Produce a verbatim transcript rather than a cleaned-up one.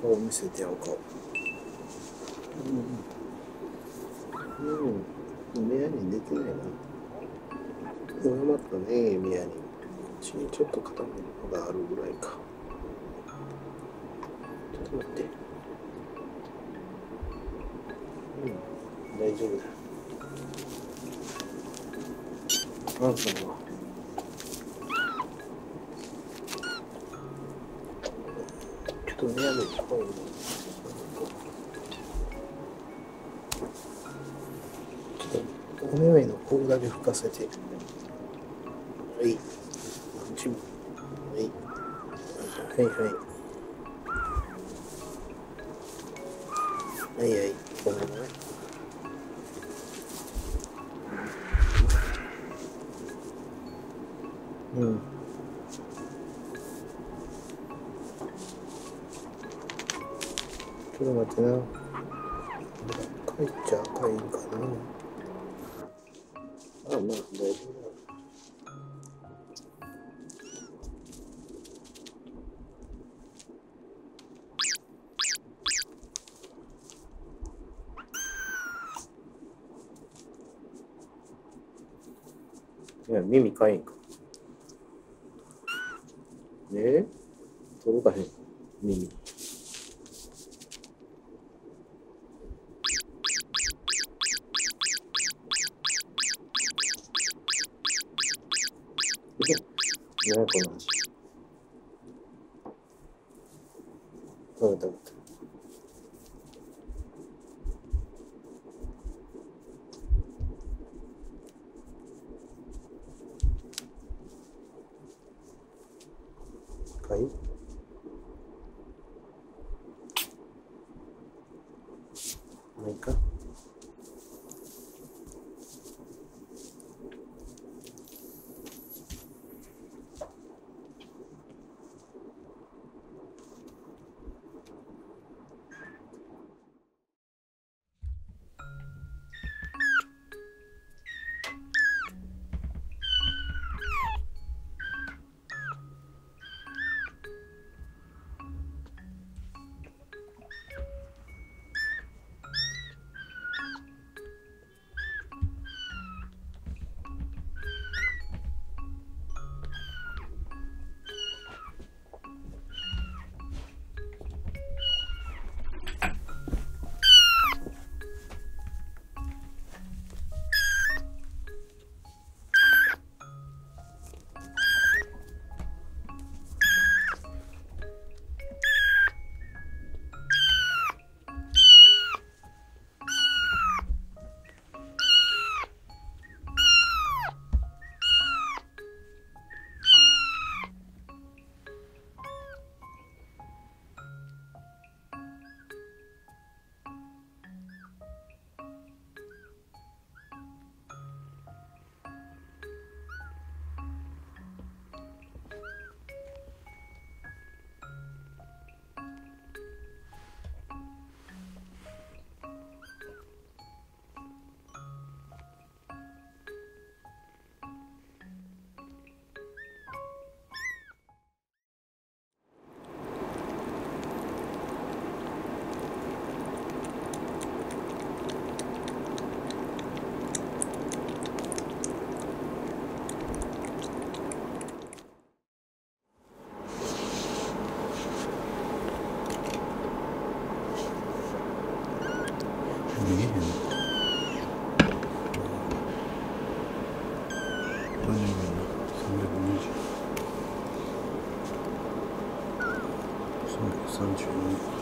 顔を見せてやろうか。うん、うん、宮に出てないな。弱まったね、宮に。こっちにちょっと傾くのがあるぐらいか。ちょっと待って。うん、大丈夫だ。あんたは。ちょっと宮に行こう。お目々の甲だけ吹かせて、はい、はい、はいはい、はいはい、ごめんね。うん。ちょっと待ってな。赤いっちゃ赤いんかな。まあまあ大丈夫。いや耳かいんか。ねえ、届かへん耳。何やこの話。食べた食べた。はい。ないか。三十二。